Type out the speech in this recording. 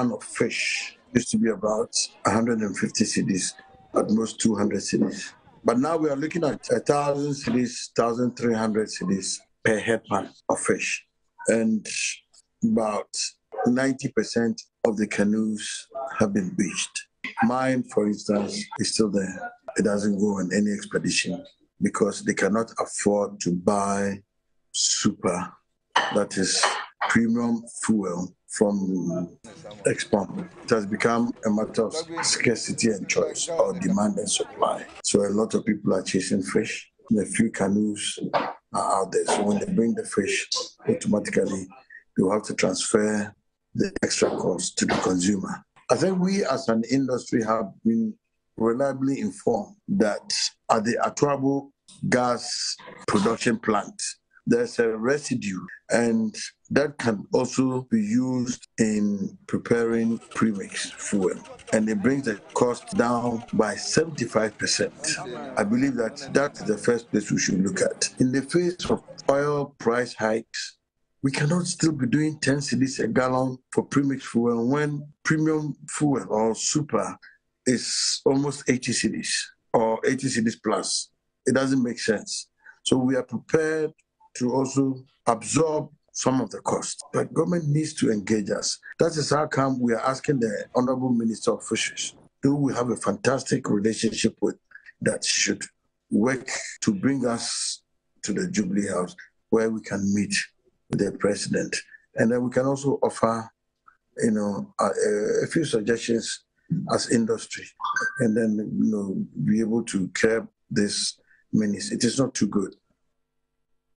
One of fish used to be about 150 cedis, at most 200 cedis. But now we are looking at 1,000 cedis, 1,300 cedis per head pound of fish. And about 90% of the canoes have been beached. Mine, for instance, is still there. It doesn't go on any expedition because they cannot afford to buy super, that is premium fuel from Expand. It has become a matter of scarcity and choice, or demand and supply. So a lot of people are chasing fish. A few canoes are out there. So when they bring the fish, automatically you have to transfer the extra cost to the consumer. I think we as an industry have been reliably informed that at the Atuabo gas production plant, there's a residue, and that can also be used in preparing premix fuel. And it brings the cost down by 75%. I believe that is the first place we should look at. In the face of oil price hikes, we cannot still be doing 10 cedis a gallon for premix fuel when premium fuel or super is almost 80 cedis or 80 cedis plus. It doesn't make sense. So we are prepared to also absorb some of the cost. But government needs to engage us. That is how come we are asking the Honorable Minister of Fisheries, who we have a fantastic relationship with, that she should work to bring us to the Jubilee House where we can meet with the President. And then we can also offer, a few suggestions as industry, and then, be able to curb this menace. It is not too good.